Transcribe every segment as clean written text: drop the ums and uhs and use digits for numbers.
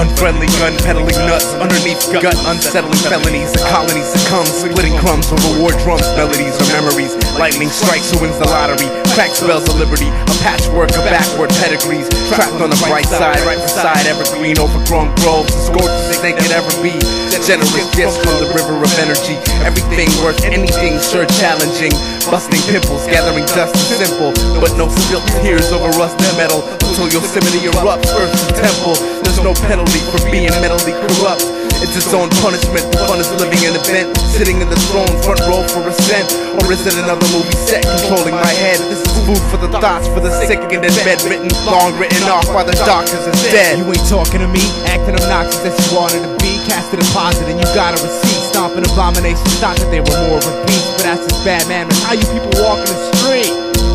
Unfriendly gun peddling nuts underneath gut, unsettling felonies. The colony succumbs, splitting crumbs for reward drums, melodies or memories. Lightning strikes, who wins the lottery? Crack spells of liberty, a patchwork of backward pedigrees. Trapped on the bright side, right beside evergreen, overgrown groves, the scorchest they could ever be. Generous gifts from the river of energy. Everything worth anything, sure challenging. Busting pimples, gathering dust is simple, but no spilt tears over rusted metal. Until Yosemite erupts, Earth's a temple. There's no penalty for being mentally corrupt. It's its own punishment. The fun is living in an event, sitting in the throne, front row for a cent. Or is it another movie set controlling my head? This is food for the thoughts, for the sick and the bed, written, long written off by the doctors as dead. You ain't talking to me, acting obnoxious as you wanted to be. Cast a deposit and you got a receipt. Stomping abominations, not that they were more of a beast, but that's just bad manners. How you people walk in the street?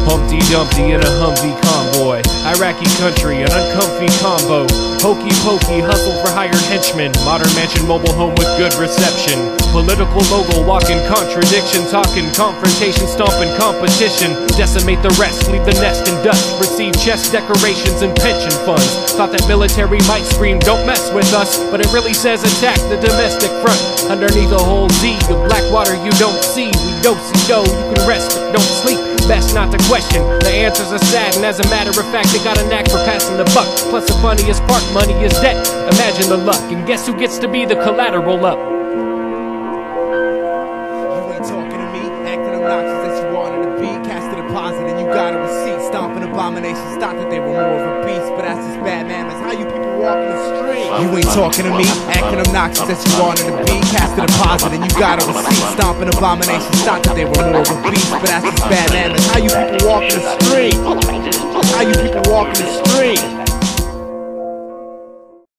Humpty Dumpty in a Humvee convoy, Iraqi country, an uncomfy combo. Hokey pokey, hustle for hired henchmen. Modern mansion, mobile home with good reception. Political mogul, walking contradiction. Talking confrontation, stomping competition. Decimate the rest, leave the nest in dust. Receive chest decorations and pension funds. Thought that military might scream, don't mess with us, but it really says attack the domestic front. Underneath a whole Z of black water you don't see. We do-si-do, you can rest but don't sleep. Best not to question, the answers are sad. And as a matter of fact, they got a knack for passing the buck. Plus the funniest part, money is debt. Imagine the luck, and guess who gets to be the collateral up? You ain't talking to me, acting obnoxious as you wanted to be. Cast a deposit and you got a receipt. Stomping abominations, thought that they were more of a beast, but that's just bad manners. How you people walk in the street? You ain't talking to me, acting obnoxious as you wanted to be. Cast a deposit and you got a receipt. Stomping abominations, thought that they were more of a beast, but that's just bad manners. How you people walk in the street? How you people walk in the street?